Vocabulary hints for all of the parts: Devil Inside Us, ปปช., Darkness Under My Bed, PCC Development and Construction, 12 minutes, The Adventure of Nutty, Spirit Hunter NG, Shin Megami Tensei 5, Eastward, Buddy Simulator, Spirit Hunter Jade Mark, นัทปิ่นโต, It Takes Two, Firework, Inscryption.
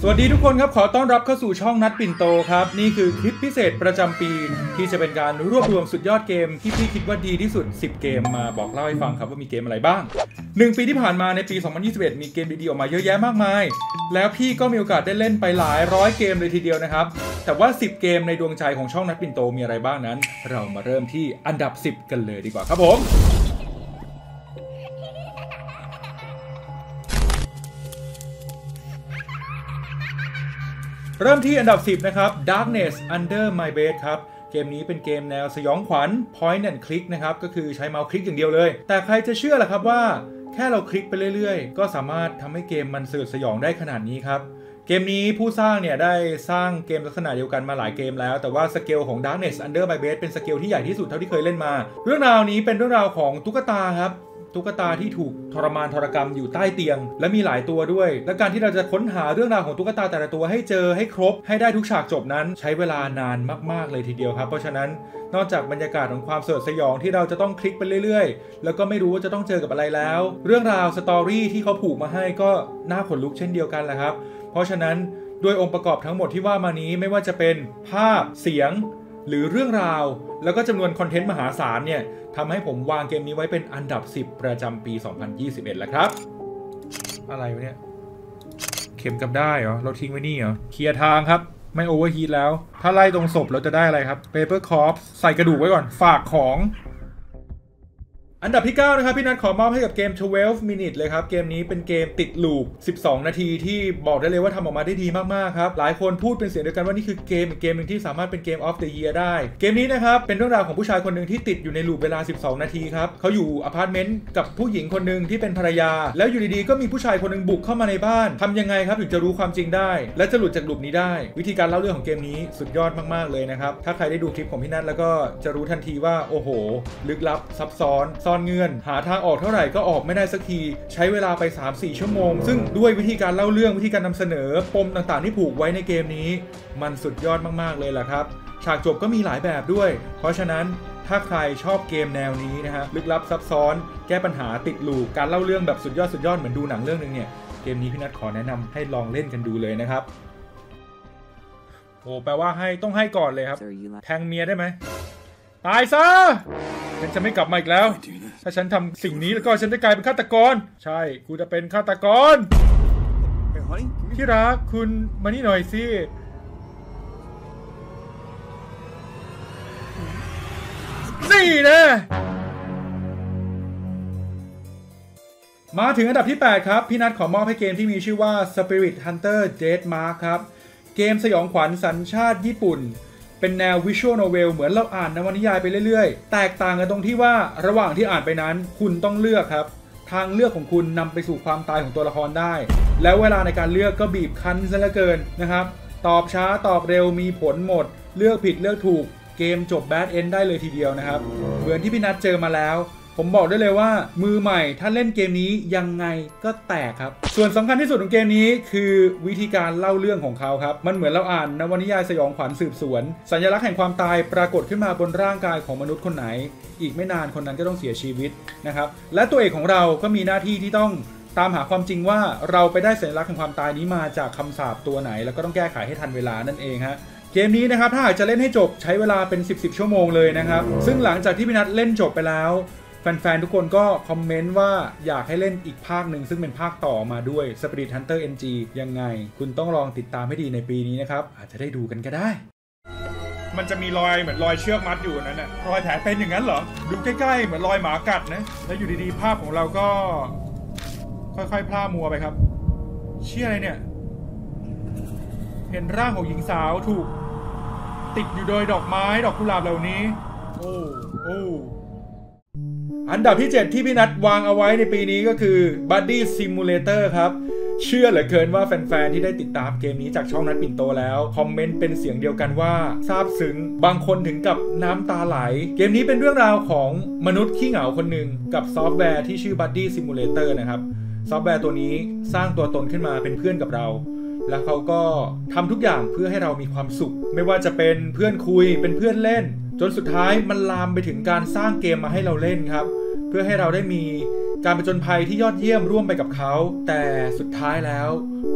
สวัสดีทุกคนครับขอต้อนรับเข้าสู่ช่องนัดปิ่นโตครับนี่คือคลิปพิเศษประจำปีที่จะเป็นการรวบรวมสุดยอดเกมที่พี่คิดว่าดีที่สุด10เกมมาบอกเล่าให้ฟังครับว่ามีเกมอะไรบ้าง1ปีที่ผ่านมาในปี2021มีเกมดีๆออกมาเยอะแยะมากมายแล้วพี่ก็มีโอกาสได้เล่นไปหลายร้อยเกมเลยทีเดียวนะครับแต่ว่า10เกมในดวงใจของช่องนัดปิ่นโตมีอะไรบ้างนั้นเรามาเริ่มที่อันดับ10กันเลยดีกว่าครับผมเริ่มที่อันดับ10นะครับ Darkness Under My Bed ครับเกมนี้เป็นเกมแนวสยองขวัญ Point and Click นะครับก็คือใช้เมาส์คลิกอย่างเดียวเลยแต่ใครจะเชื่อล่ะครับว่าแค่เราคลิกไปเรื่อยๆก็สามารถทำให้เกมมันสยดสยองได้ขนาดนี้ครับเกมนี้ผู้สร้างเนี่ยได้สร้างเกมลักษณะเดียวกันมาหลายเกมแล้วแต่ว่าสเกลของ Darkness Under My Bed เป็นสเกลที่ใหญ่ที่สุดเท่าที่เคยเล่นมาเรื่องราวนี้เป็นเรื่องราวของตุ๊กตาครับตุ๊กตาที่ถูกทรมานทรกรรมอยู่ใต้เตียงและมีหลายตัวด้วยและการที่เราจะค้นหาเรื่องราวของตุ๊กตาแต่ละตัวให้เจอให้ครบให้ได้ทุกฉากจบนั้นใช้เวลานานมากๆเลยทีเดียวครับเพราะฉะนั้นนอกจากบรรยากาศของความสยดสยองที่เราจะต้องคลิกไปเรื่อยๆแล้วก็ไม่รู้ว่าจะต้องเจอกับอะไรแล้วเรื่องราวสตอรี่ที่เขาผูกมาให้ก็น่าขนลุกเช่นเดียวกันแหละครับเพราะฉะนั้นด้วยองค์ประกอบทั้งหมดที่ว่ามานี้ไม่ว่าจะเป็นภาพเสียงหรือเรื่องราวแล้วก็จำนวนคอนเทนต์มหาศาลเนี่ยทำให้ผมวางเกมนี้ไว้เป็นอันดับ10ประจำปี2021แล้วครับอะไรวะเนี่ยเข็มกับได้เหรอเราทิ้งไว้นี่เหรอเคลียร์ทางครับไม่โอเวอร์ฮีทแล้วถ้าไล่ตรงศพเราจะได้อะไรครับเปเปอร์คอร์ปใส่กระดูกไว้ก่อนฝากของอันดับที่9นะครับพี่นัทขอมอบให้กับเกม 12 minutes เลยครับเกมนี้เป็นเกมติดลูป12นาทีที่บอกได้เลยว่าทำออกมาได้ดีมากๆครับหลายคนพูดเป็นเสียงเดียวกันว่านี่คือเกมอีกเกมหนึ่งที่สามารถเป็นเกม of the year ได้เกมนี้นะครับเป็นเรื่องราวของผู้ชายคนหนึ่งที่ติดอยู่ในลูปเวลา12นาทีครับเขาอยู่อพาร์ตเมนต์กับผู้หญิงคนหนึ่งที่เป็นภรรยาแล้วอยู่ดีๆก็มีผู้ชายคนหนึ่งบุกเข้ามาในบ้านทำยังไงครับถึงจะรู้ความจริงได้และจะหลุดจากลูปนี้ได้วิธีการเล่าเรื่องของเกมนี้สุดยอดมากๆเลยนะครับถ้าใครได้ดูคลิปของพี่นัทแล้วก็จะรู้ทันทีว่าโอ้โหลึกลับซับซ้อนตอนเงื่อนหาทางออกเท่าไหร่ก็ออกไม่ได้สักทีใช้เวลาไป 3-4 ชั่วโมงซึ่งด้วยวิธีการเล่าเรื่องวิธีการนำเสนอปมต่างๆที่ผูกไว้ในเกมนี้มันสุดยอดมากๆเลยล่ะครับฉากจบก็มีหลายแบบด้วยเพราะฉะนั้นถ้าใครชอบเกมแนวนี้นะฮะลึกลับซับซ้อนแก้ปัญหาติดลูปการเล่าเรื่องแบบสุดยอดเหมือนดูหนังเรื่องนึงเนี่ยเกมนี้พี่นัทขอแนะนำให้ลองเล่นกันดูเลยนะครับโอ้แปลว่าให้ต้องให้ก่อนเลยครับแทงเมียได้ไหมตายซะฉันจะไม่กลับมาอีกแล้วถ้าฉันทำสิ่งนี้แล้วก็ฉันจะกลายเป็นฆาตกรใช่กูจะเป็นฆาตกรที่รักคุณมานี่หน่อยสินี่นะมาถึงอันดับที่8ครับพี่นัทขอมอบให้เกมที่มีชื่อว่า Spirit Hunter Jade Mark ครับเกมสยองขวัญสัญชาติญี่ปุ่นเป็นแนววิชวลโนเวลเหมือนเราอ่านนวนิยายไปเรื่อยๆแตกต่างกันตรงที่ว่าระหว่างที่อ่านไปนั้นคุณต้องเลือกครับทางเลือกของคุณนำไปสู่ความตายของตัวละครได้แล้วเวลาในการเลือกก็บีบคั้นซะเหลือเกินนะครับตอบช้าตอบเร็วมีผลหมดเลือกผิดเลือกถูกเกมจบแบดเอนด์ได้เลยทีเดียวนะครับเหมือนที่พี่นัทเจอมาแล้วผมบอกได้เลยว่ามือใหม่ถ้าเล่นเกมนี้ยังไงก็แตกครับส่วนสำคัญที่สุดของเกมนี้คือวิธีการเล่าเรื่องของเขาครับมันเหมือนเราอ่านนวนิยายสยองขวัญสืบสวนสัญลักษณ์แห่งความตายปรากฏขึ้นมาบนร่างกายของมนุษย์คนไหนอีกไม่นานคนนั้นก็ต้องเสียชีวิตนะครับและตัวเอกของเราก็มีหน้าที่ที่ต้องตามหาความจริงว่าเราไปได้สัญลักษณ์แห่งความตายนี้มาจากคำสาปตัวไหนแล้วก็ต้องแก้ไขให้ทันเวลานั่นเองฮะเกมนี้นะครับถ้าหากจะเล่นให้จบใช้เวลาเป็น10ชั่วโมงเลยนะครับซึ่งหลังจากที่พี่นัทเล่นจบไปแล้วแฟนๆทุกคนก็คอมเมนต์ว่าอยากให้เล่นอีกภาคหนึ่งซึ่งเป็นภาคต่อมาด้วย Spirit Hunter NG ยังไงคุณต้องลองติดตามให้ดีในปีนี้นะครับอาจจะได้ดูกันก็ได้มันจะมีรอยเหมือนรอยเชือกมัดอยู่นั้นน่ะรอยแผลเป็นอย่างนั้นเหรอดูใกล้ๆเหมือนรอยหมากัดนะแล้วอยู่ดีๆภาพของเราก็ค่อยๆพล่ามัวไปครับเชี่ยอะไรเนี่ยเห็นร่างของหญิงสาวถูกติดอยู่โดยดอกไม้ดอกกุหลาบเหล่านี้โอ้อันดับที่7ที่พี่นัทวางเอาไว้ในปีนี้ก็คือ Buddy Simulator ครับเชื่อเหลือเกินว่าแฟนๆที่ได้ติดตามเกมนี้จากช่องนัดปิ่นโตแล้วคอมเมนต์เป็นเสียงเดียวกันว่าซาบซึ้งบางคนถึงกับน้ำตาไหลเกมนี้เป็นเรื่องราวของมนุษย์ขี้เหงาคนหนึ่งกับซอฟต์แวร์ที่ชื่อ Buddy Simulator นะครับซอฟต์แวร์ตัวนี้สร้างตัวตนขึ้นมาเป็นเพื่อนกับเราแล้วเขาก็ทำทุกอย่างเพื่อให้เรามีความสุขไม่ว่าจะเป็นเพื่อนคุยเป็นเพื่อนเล่นจนสุดท้ายมันลามไปถึงการสร้างเกมมาให้เราเล่นครับเพื่อให้เราได้มีการผจญภัยที่ยอดเยี่ยมร่วมไปกับเขาแต่สุดท้ายแล้ว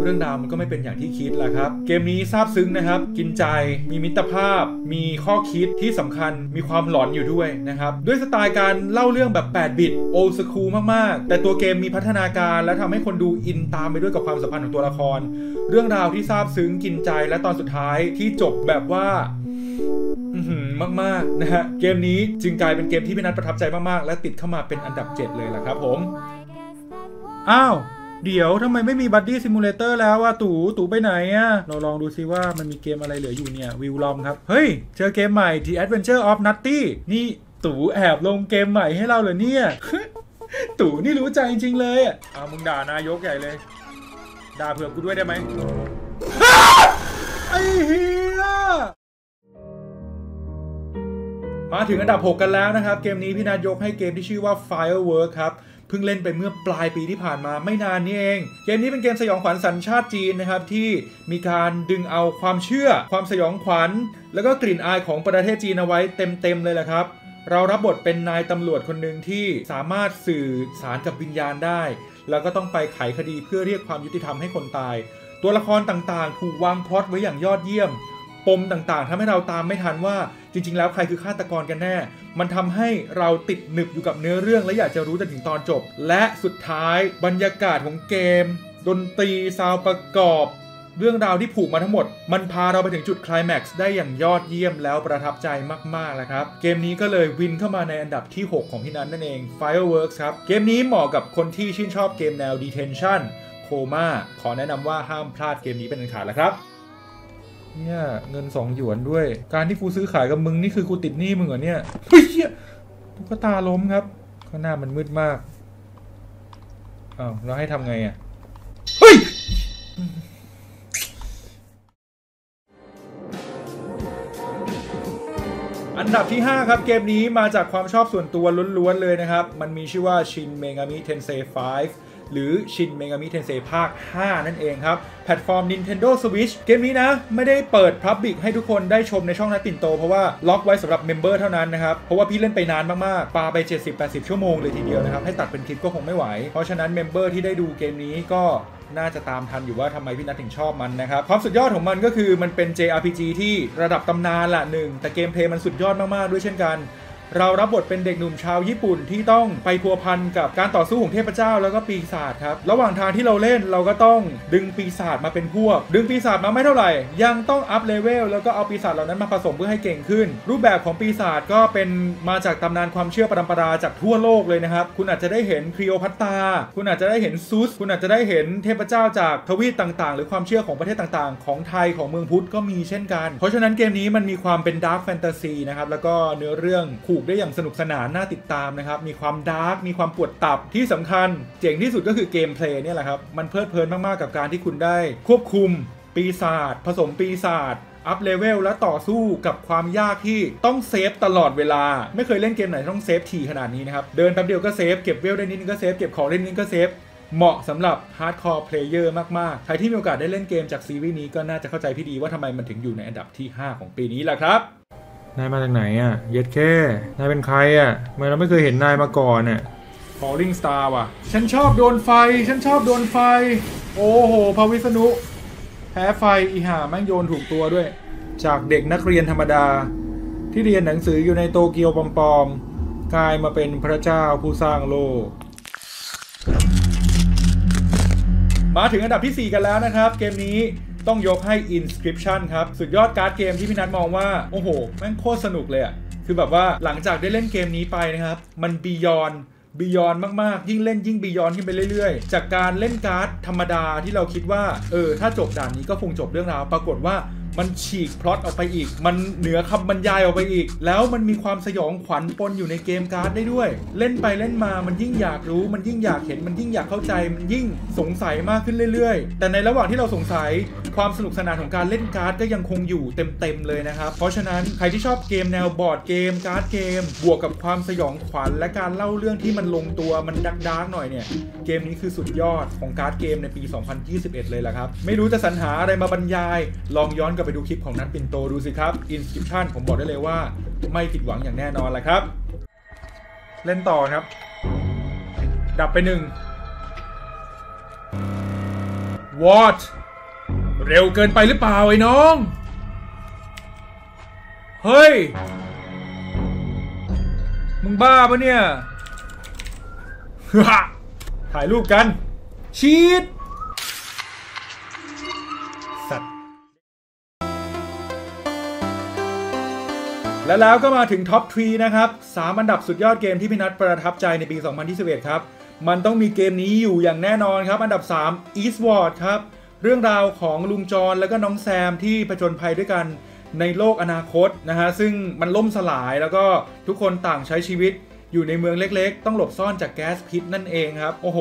เรื่องราวมันก็ไม่เป็นอย่างที่คิดแหละครับเกมนี้ซาบซึ้งนะครับกินใจมีมิตรภาพมีข้อคิดที่สำคัญมีความหลอนอยู่ด้วยนะครับด้วยสไตล์การเล่าเรื่องแบบ8บิตโอลด์สคูลมากๆแต่ตัวเกมมีพัฒนาการและทำให้คนดูอินตามไปด้วยกับความสัมพันธ์ของตัวละครเรื่องราวที่ซาบซึ้งกินใจและตอนสุดท้ายที่จบแบบว่ามากๆนะฮะเกมนี้จึงกลายเป็นเกมที่พี่นัทประทับใจมากๆและติดเข้ามาเป็นอันดับ7เลยล่ะครับผมอ้าวเดี๋ยวทำไมไม่มี Buddy Simulator แล้วว่าตู่ไปไหนอ่ะเราลองดูซิว่ามันมีเกมอะไรเหลืออยู่เนี่ยวิวลอมครับเฮ้ยเจอเกมใหม่ The Adventure of Nutty นี่ตู่แอบลงเกมใหม่ให้เราเหรอเนี่ย ตู่นี่รู้ใจจริงๆเลยอ่ะมึงด่านายกใหญ่เลยด่าเผื่อกูด้วยได้ไหมไอ้เหี้ยมาถึงอันดับ6กันแล้วนะครับเกมนี้พี่นัทยกให้เกมที่ชื่อว่า Firework ครับเพิ่งเล่นไปเมื่อปลายปีที่ผ่านมาไม่นานนี้เองเกมนี้เป็นเกมสยองขวัญสัญชาติจีนนะครับที่มีการดึงเอาความเชื่อความสยองขวัญแล้วก็กลิ่นอายของประเทศจีนเอาไว้เต็มๆเลยแหละครับเรารับบทเป็นนายตำรวจคนหนึ่งที่สามารถสื่อสารกับวิญญาณได้แล้วก็ต้องไปไขคดีเพื่อเรียกความยุติธรรมให้คนตายตัวละครต่างๆถูกวางพล็อตไว้อย่างยอดเยี่ยมปมต่างๆทำให้เราตามไม่ทันว่าจริงๆแล้วใครคือฆาตกรกันแน่มันทำให้เราติดหนึบอยู่กับเนื้อเรื่องและอยากจะรู้จนถึงตอนจบและสุดท้ายบรรยากาศของเกมดนตรีซาวด์ประกอบเรื่องราวที่ผูกมาทั้งหมดมันพาเราไปถึงจุดไคลแม็กซ์ได้อย่างยอดเยี่ยมแล้วประทับใจมากๆแล้วครับเกมนี้ก็เลยวินเข้ามาในอันดับที่6ของพี่นัทนั่นเอง Fireworks ครับเกมนี้เหมาะกับคนที่ชื่นชอบเกมแนว Detention โคม่าขอแนะนำว่าห้ามพลาดเกมนี้เป็นอันขาดแล้วครับเนี่ยเงิน2หยวนด้วยการที่กูซื้อขายกับมึงนี่คือกูติดหนี้มึงเหรอเนี่ยเฮ้ยตุ๊กตาล้มครับข้างหน้ามันมืดมากอ้าวเราให้ทำไงอ่ะเฮ้ยอันดับที่5ครับเกมนี้มาจากความชอบส่วนตัวล้วนๆเลยนะครับมันมีชื่อว่า Shin Megami Tensei 5หรือ Shin Megami Tensei ภาค 5 นั่นเองครับแพลตฟอร์ม Nintendo Switch เกมนี้นะไม่ได้เปิด Public ให้ทุกคนได้ชมในช่องนัดปิ่นโตเพราะว่าล็อกไว้สำหรับเมมเบอร์เท่านั้นนะครับเพราะว่าพี่เล่นไปนานมากๆปาไป 70-80 ชั่วโมงเลยทีเดียวนะครับให้ตัดเป็นคลิปก็คงไม่ไหวเพราะฉะนั้นเมมเบอร์ที่ได้ดูเกมนี้ก็น่าจะตามทันอยู่ว่าทำไมพี่นัทถึงชอบมันนะครับความสุดยอดของมันก็คือมันเป็น JRPG ที่ระดับตำนานละหนึ่งแต่เกมเพลย์มันสุดยอดมากๆด้วยเช่นกันเรารับบทเป็นเด็กหนุ่มชาวญี่ปุ่นที่ต้องไปพัวพันกับการต่อสู้ของเทพเจ้าแล้วก็ปีศาจครับระหว่างทางที่เราเล่นเราก็ต้องดึงปีศาจมาเป็นพวกดึงปีศาจมาไม่เท่าไหร่ยังต้องอัพเลเวลแล้วก็เอาปีศาจเหล่านั้นมาผสมเพื่อให้เก่งขึ้นรูปแบบของปีศาจก็เป็นมาจากตำนานความเชื่อปรัมปราจากทั่วโลกเลยนะครับคุณอาจจะได้เห็นคลีโอพัตตราคุณอาจจะได้เห็นซุสคุณอาจจะได้เห็นเทพเจ้าจากทวีปต่างๆหรือความเชื่อของประเทศต่างๆของไทยของเมืองพุทธก็มีเช่นกันเพราะฉะนั้นเกมนี้มันมีความเป็นดาร์กแฟนตาซีนะครับแล้วก็เนื้อเรื่องได้อย่างสนุกสนานน่าติดตามนะครับมีความดาร์กมีความปวดตับที่สำคัญเจ๋งที่สุดก็คือเกมเพลย์เนี่ยแหละครับมันเพลิดเพลินมากๆกับการที่คุณได้ควบคุมปีศาจผสมปีศาจอัพเลเวลและต่อสู้กับความยากที่ต้องเซฟตลอดเวลาไม่เคยเล่นเกมไหนต้องเซฟถี่ขนาดนี้นะครับเดินแป๊บเดียวก็เซฟเก็บเวลได้นิดนึงก็เซฟเก็บของได้นิดนึงก็เซฟเหมาะสำหรับฮาร์ดคอร์เพลเยอร์มากๆใครที่มีโอกาสได้เล่นเกมจากซีรีส์นี้ก็น่าจะเข้าใจพี่ดีว่าทำไมมันถึงอยู่ในอันดับที่5ของปีนี้ล่ะครับนายมาจากไหนอ่ะเย็ดแค่นายเป็นใครอ่ะเมื่อเราไม่เคยเห็นนายมาก่อนเนี่ย Falling Star ว่ะฉันชอบโดนไฟฉันชอบโดนไฟโอ้โหพระวิษณุแพ้ไฟอีห่าแม่งโยนถูกตัวด้วยจากเด็กนักเรียนธรรมดาที่เรียนหนังสืออยู่ในโตเกียวปลอมๆกลายมาเป็นพระเจ้าผู้สร้างโลกมาถึงอันดับที่4กันแล้วนะครับเกมนี้ต้องยกให้ Inscryption ครับสุดยอดการ์ดเกมที่พี่นัทมองว่าโอ้โหแม่งโคตรสนุกเลยอ่ะคือแบบว่าหลังจากได้เล่นเกมนี้ไปนะครับมันบียอนมากๆยิ่งเล่นยิ่งบียอนขึ้นไปเรื่อยๆจากการเล่นการ์ดธรรมดาที่เราคิดว่าถ้าจบด่านนี้ก็คงจบเรื่องราวปรากฏว่ามันฉีกพล็อตออกไปอีกมันเหนือคำบรรยายออกไปอีกแล้วมันมีความสยองขวัญปนอยู่ในเกมการ์ดได้ด้วยเล่นไปเล่นมามันยิ่งอยากรู้มันยิ่งอยากเห็นมันยิ่งอยากเข้าใจมันยิ่งสงสัยมากขึ้นเรื่อยๆแต่ในระหว่างที่เราสงสัยความสนุกสนานของการเล่นการ์ดก็ยังคงอยู่เต็มๆเลยนะครับเพราะฉะนั้นใครที่ชอบเกมแนวบอร์ดเกมการ์ดเกมบวกกับความสยองขวัญและการเล่าเรื่องที่มันลงตัวมันดาร์กๆหน่อยเนี่ยเกมนี้คือสุดยอดของการ์ดเกมในปี 2021 เลยแหละครับไม่รู้จะสรรหาอะไรมาบรรยายลองย้อนไปดูคลิปของนัทปิ่นโตดูสิครับ Inscryption ผมบอกได้เลยว่าไม่ผิดหวังอย่างแน่นอนแหละครับเล่นต่อครับดับไปหนึ่ง วอดเร็วเกินไปหรือเปล่าไอ้น้องเฮ้ยมึงบ้าปะเนี่ยถ่ายรูปกันชีตสัตว์แล้วก็มาถึงท็อป 3 นะครับ3อันดับสุดยอดเกมที่พี่นัทประทับใจในปี 2021 ครับมันต้องมีเกมนี้อยู่อย่างแน่นอนครับอันดับ 3 Eastward ครับเรื่องราวของลุงจอนและก็น้องแซมที่ผจญภัยด้วยกันในโลกอนาคตนะฮะซึ่งมันล่มสลายแล้วก็ทุกคนต่างใช้ชีวิตอยู่ในเมืองเล็กๆต้องหลบซ่อนจากแก๊สพิษนั่นเองครับโอ้โห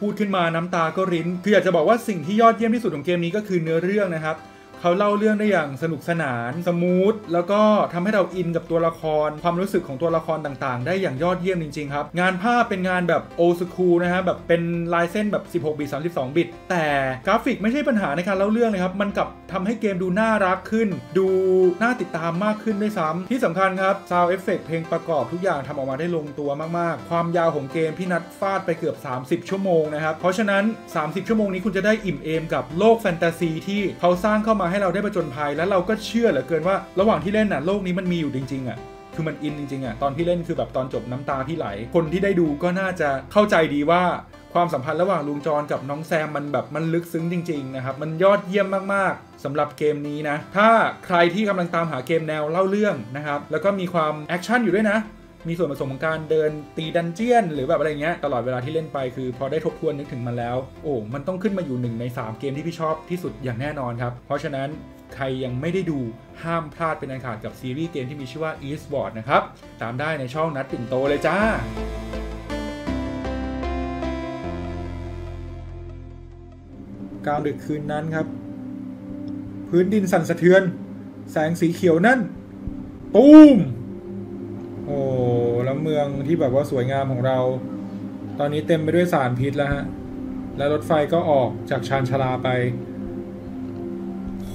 พูดขึ้นมาน้ำตาก็ริ้นคืออยากจะบอกว่าสิ่งที่ยอดเยี่ยมที่สุดของเกมนี้ก็คือเนื้อเรื่องนะครับเขาเล่าเรื่องได้อย่างสนุกสนานสมูทแล้วก็ทำให้เราอินกับตัวละครความรู้สึกของตัวละครต่างๆได้อย่างยอดเยี่ยมจริงๆครับงานภาพเป็นงานแบบโอสคูลนะฮะแบบเป็นลายเส้นแบบ16บิต32บิตแต่กราฟิกไม่ใช่ปัญหาในการเล่าเรื่องเลยครับมันกลับทำให้เกมดูน่ารักขึ้นดูน่าติดตามมากขึ้นด้วยซ้ำที่สำคัญครับซาวด์เอฟเฟกต์เพลงประกอบทุกอย่างทำออกมาได้ลงตัวมากๆความยาวของเกมพี่นัทฟาดไปเกือบ30ชั่วโมงนะครับเพราะฉะนั้น30ชั่วโมงนี้คุณจะได้อิ่มเอมกับโลกแฟนตาซีที่เขาสร้างเข้ามาให้เราได้ประจนภัยแล้วเราก็เชื่อเหลือเกินว่าระหว่างที่เล่นน่ะโลกนี้มันมีอยู่จริงๆอ่ะคือมันอินจริงๆอ่ะตอนที่เล่นคือแบบตอนจบน้ำตาที่ไหลคนที่ได้ดูก็น่าจะเข้าใจดีว่าความสัมพันธ์ระหว่างลุงจอนกับน้องแซมมันแบบมันลึกซึ้งจริงๆนะครับมันยอดเยี่ยมมากๆสำหรับเกมนี้นะถ้าใครที่กำลังตามหาเกมแนวเล่าเรื่องนะครับแล้วก็มีความแอคชั่นอยู่ด้วยนะมีส่วนผสมของการเดินตีดันเจียนหรือแบบอะไรเงี้ยตลอดเวลาที่เล่นไปคือพอได้ทบทวนนึกถึงมันแล้วโอ้มันต้องขึ้นมาอยู่1ใน3เกมที่พี่ชอบที่สุดอย่างแน่นอนครับเพราะฉะนั้นใครยังไม่ได้ดูห้ามพลาดเป็นอันขาดกับซีรีส์เกมที่มีชื่อว่า Eastward นะครับตามได้ในช่องนัดปิ่นโตเลยจ้าการดึกคืนนั้นครับพื้นดินสั่นสะเทือนแสงสีเขียวนั่นตูมโอ้แล้วเมืองที่แบบว่าสวยงามของเราตอนนี้เต็มไปด้วยสารพิษแล้วฮะและรถไฟก็ออกจากชานชลาไปโห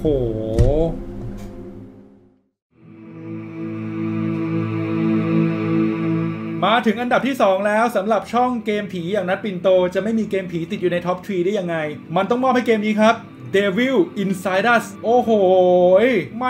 มาถึงอันดับที่2แล้วสำหรับช่องเกมผีอย่างนัดปิ่นโตจะไม่มีเกมผีติดอยู่ในท็อป 3 ได้ยังไงมันต้องมอบให้เกมนี้ครับ Devil Inside Us โอ้โหแหม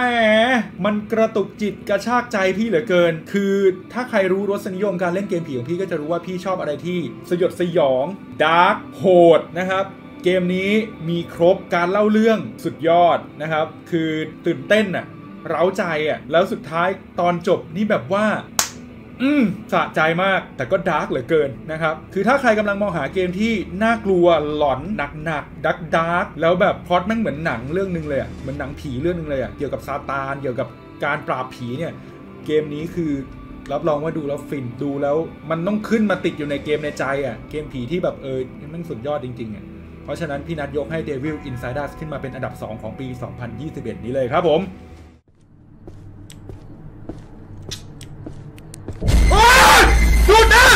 มันกระตุกจิตกระชากใจพี่เหลือเกินคือถ้าใครรู้รสนิยมการเล่นเกมผีของพี่ก็จะรู้ว่าพี่ชอบอะไรที่สยดสยองดาร์กโหดนะครับเกมนี้มีครบการเล่าเรื่องสุดยอดนะครับคือตื่นเต้นอ่ะเร้าใจอ่ะแล้วสุดท้ายตอนจบนี่แบบว่าสะใจมากแต่ก็ดาร์กเหลือเกินนะครับคือถ้าใครกำลังมองหาเกมที่น่ากลัวหลอนหนักดาร์กแล้วแบบพล็อตแม่งเหมือนหนังเรื่องนึงเลยอ่ะเหมือนหนังผีเรื่องนึงเลยอ่ะเกี่ยวกับซาตานเกี่ยวกับการปราบผีเนี่ยเกมนี้คือรับรองว่าดูแล้วฟินดูแล้วมันต้องขึ้นมาติดอยู่ในเกมในใจอ่ะเกมผีที่แบบมันสุดยอดจริงๆอ่ะเพราะฉะนั้นพี่นัทยกให้ Devil Inside Us ขึ้นมาเป็นอันดับ2ของปี 2021 นี้เลยครับผมดูดนะ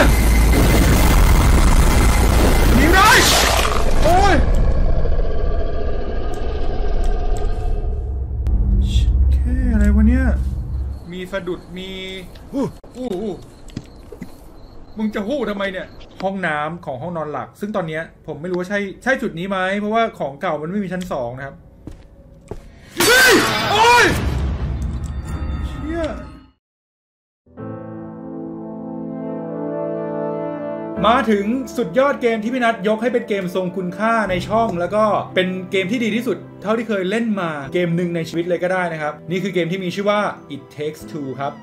มีไรโอ้ยแค่อะไรวะเนี่ยมีสะดุดมีอู้มึงจะหู้ทำไมเนี่ยห้องน้ำของห้องนอนหลักซึ่งตอนนี้ผมไม่รู้ว่าใช่จุดนี้ไหมเพราะว่าของเก่ามันไม่มีชั้น2นะครับเฮ้ยโอ้ยเชี่ยมาถึงสุดยอดเกมที่พี่นัทยกให้เป็นเกมทรงคุณค่าในช่องแล้วก็เป็นเกมที่ดีที่สุดเท่าที่เคยเล่นมาเกมหนึ่งในชีวิตเลยก็ได้นะครับนี่คือเกมที่มีชื่อว่า It Takes Two ครับ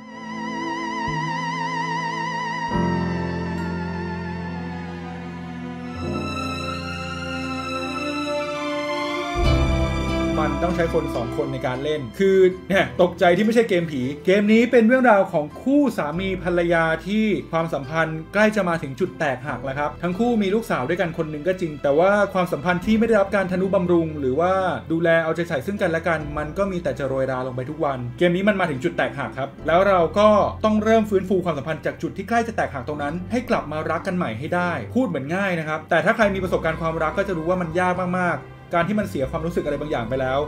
มันต้องใช้คน2คนในการเล่นคือเนี่ยตกใจที่ไม่ใช่เกมผีเกมนี้เป็นเรื่องราวของคู่สามีภรรยาที่ความสัมพันธ์ใกล้จะมาถึงจุดแตกหักแล้วครับทั้งคู่มีลูกสาวด้วยกันคนหนึ่งก็จริงแต่ว่าความสัมพันธ์ที่ไม่ได้รับการทนุบำรุงหรือว่าดูแลเอาใจใส่ซึ่งกันและกันมันก็มีแต่จะโรยราลงไปทุกวันเกมนี้มันมาถึงจุดแตกหักครับแล้วเราก็ต้องเริ่มฟื้นฟูความสัมพันธ์จากจุดที่ใกล้จะแตกหักตรงนั้นให้กลับมารักกันใหม่ให้ได้พูดเหมือนง่ายนะครับแต่ถ้าใครมีประสบการณ์ความรักก็จะรู้ว่ามันยากมากๆการที่มันเสียความรู้สึกอะไรบางอย่างไปแล้ว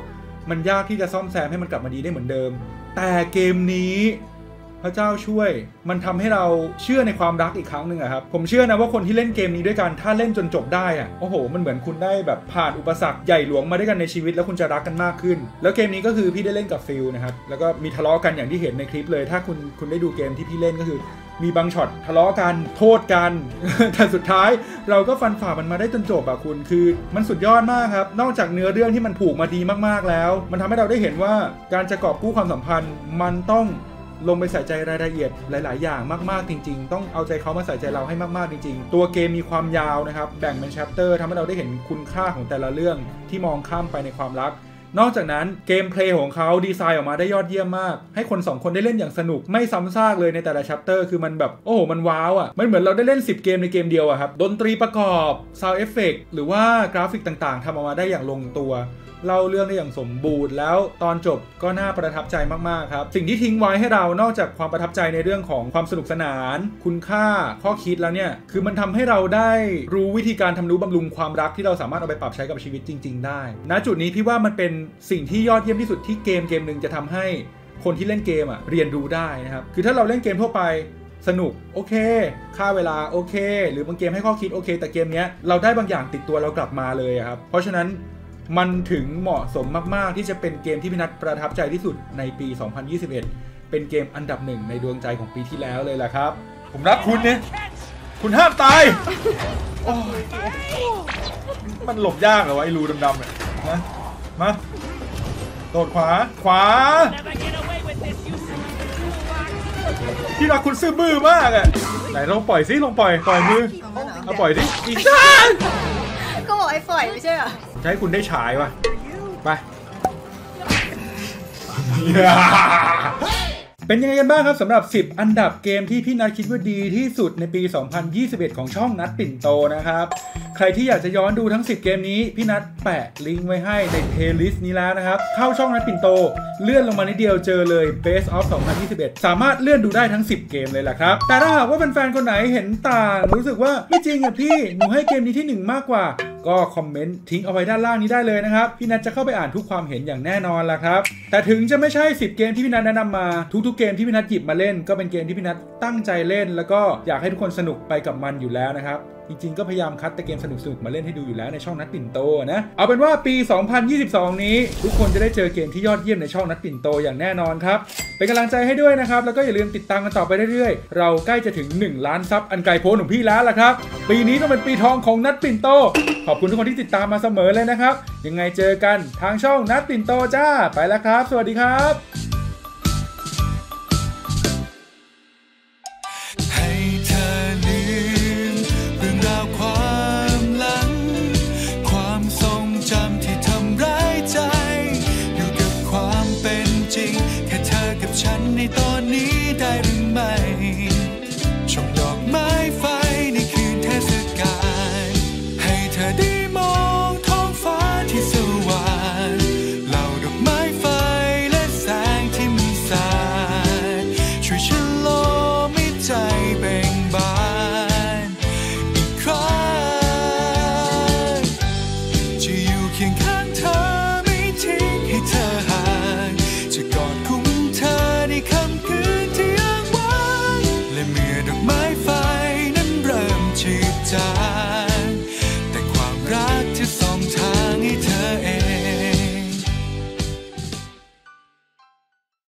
มันยากที่จะซ่อมแซมให้มันกลับมาดีได้เหมือนเดิมแต่เกมนี้ พระเจ้าช่วยมันทำให้เราเชื่อในความรักอีกครั้งหนึ่งอะครับผมเชื่อนะว่าคนที่เล่นเกมนี้ด้วยกันถ้าเล่นจนจบได้อะโอ้โหมันเหมือนคุณได้แบบผ่านอุปสรรคใหญ่หลวงมาด้วยกันในชีวิตแล้วคุณจะรักกันมากขึ้นแล้วเกมนี้ก็คือพี่ได้เล่นกับฟิลนะครับแล้วก็มีทะเลาะกันอย่างที่เห็นในคลิปเลยถ้าคุณได้ดูเกมที่พี่เล่นก็คือมีบางช็อตทะเลาะกันโทษกันแต่สุดท้ายเราก็ฟันฝ่ามันมาได้จนจบอะคุณคือมันสุดยอดมากครับนอกจากเนื้อเรื่องที่มันผูกมาดีมากๆแล้วมันทำให้เราได้เห็นว่าการจะกอบกู้ความสัมพันธ์มันต้องลงไปใส่ใจรายละเอียดหลายๆอย่างมากๆจริงๆต้องเอาใจเขามาใส่ใจเราให้มากๆจริงๆตัวเกมมีความยาวนะครับแบ่งเป็นแชปเตอร์ทำให้เราได้เห็นคุณค่าของแต่ละเรื่องที่มองข้ามไปในความรักนอกจากนั้นเกมเพลย์ของเขาดีไซน์ออกมาได้ยอดเยี่ยมมากให้คน2คนได้เล่นอย่างสนุกไม่ซ้ำซากเลยในแต่ละชัปเตอร์คือมันแบบโอ้โหมันว้าวอ่ะมันเหมือนเราได้เล่น10เกมในเกมเดียวอ่ะครับดนตรีประกอบซาวด์เอฟเฟกต์หรือว่ากราฟิกต่างๆทำออกมาได้อย่างลงตัวเล่าเรื่องได้อย่างสมบูรณ์แล้วตอนจบก็น่าประทับใจมากๆครับสิ่งที่ทิ้งไว้ให้เรานอกจากความประทับใจในเรื่องของความสนุกสนานคุณค่าข้อคิดแล้วเนี่ยคือมันทำให้เราได้รู้วิธีการทำนุบำรุงความรักที่เราสามารถเอาไปปรับใช้กับชีวิตจริงๆได้ณจุดนี้พี่ว่ามันเป็นสิ่งที่ยอดเยี่ยมที่สุดที่เกมหนึ่งจะทำให้คนที่เล่นเกมเรียนรู้ได้นะครับคือถ้าเราเล่นเกมทั่วไปสนุกโอเคค่าเวลาโอเคหรือบางเกมให้ข้อคิดโอเคแต่เกมนี้เราได้บางอย่างติดตัวเรากลับมาเลยครับเพราะฉะนั้นมันถึงเหมาะสมมากๆที่จะเป็นเกมที่พี่นัทประทับใจที่สุดในปี 2021 เป็นเกมอันดับหนึ่งในดวงใจของปีที่แล้วเลยล่ะครับผมรักคุณเนี่ยคุณห้ามตายโอ้ยมันหลบยากเหรอวะไอ้รูดำๆเนี่ยนะมาโดดขวาที่รักคุณซื่อบื้อมากอะไหนลองปล่อยสิลองปล่อยมือเอาปล่อยดิอีกก็บอกไอ้ปล่อยไม่ใช่เหรอใช้คุณได้ฉายวะไปเป็นยังไงกันบ้างครับสำหรับ10อันดับเกมที่พี่นัทคิดว่าดีที่สุดในปี 2021 ของช่องนัทปิ่นโตนะครับใครที่อยากจะย้อนดูทั้ง10เกมนี้พี่นัทแปะลิงก์ไว้ให้ในเพลย์ลิสต์นี้แล้วนะครับเข้าช่องนัทปิ่นโตเลื่อนลงมานิดเดียวเจอเลย Best of 2021 สามารถเลื่อนดูได้ทั้ง10เกมเลยแหละครับแต่ถ้าหากว่าแฟนๆคนไหนเห็นต่างรู้สึกว่าไม่จริงอ่ะพี่หนูให้เกมนี้ที่1มากกว่าก็คอมเมนต์ทิ้งเอาไว้ด้านล่างนี้ได้เลยนะครับพี่นัทจะเข้าไปอ่านทุกความเห็นอย่างแน่นอนล่ะครับแต่ถึงจะไม่ใช่10เกมที่พี่นัทแนะนำมาทุกๆเกมที่พี่นัทหยิบมาเล่นก็เป็นเกมที่พี่นัทตั้งใจเล่นแล้วก็อยากให้ทุกคนสนุกไปกับมันอยู่แล้วนะครับจริงๆก็พยายามคัดแต่เกมสนุกๆมาเล่นให้ดูอยู่แล้วในช่องนัทปิ่นโตนะเอาเป็นว่าปี 2022 นี้ทุกคนจะได้เจอเกมที่ยอดเยี่ยมในช่องนัทปิ่นโตอย่างแน่นอนครับเป็นกำลังใจให้ด้วยนะครับแล้วก็อย่าลืมติดตามกันต่อไปเรื่อยๆเราใกล้จะถึง1ล้านซับอันไกลโพ้นของพี่แล้วล่ะครับปีนี้ต้องเป็นปีทองของนัทปิ่นโตขอบคุณทุกคนที่ติดตามมาเสมอเลยนะครับยังไงเจอกันทางช่องนัทปิ่นโตจ้าไปแล้วครับสวัสดีครับ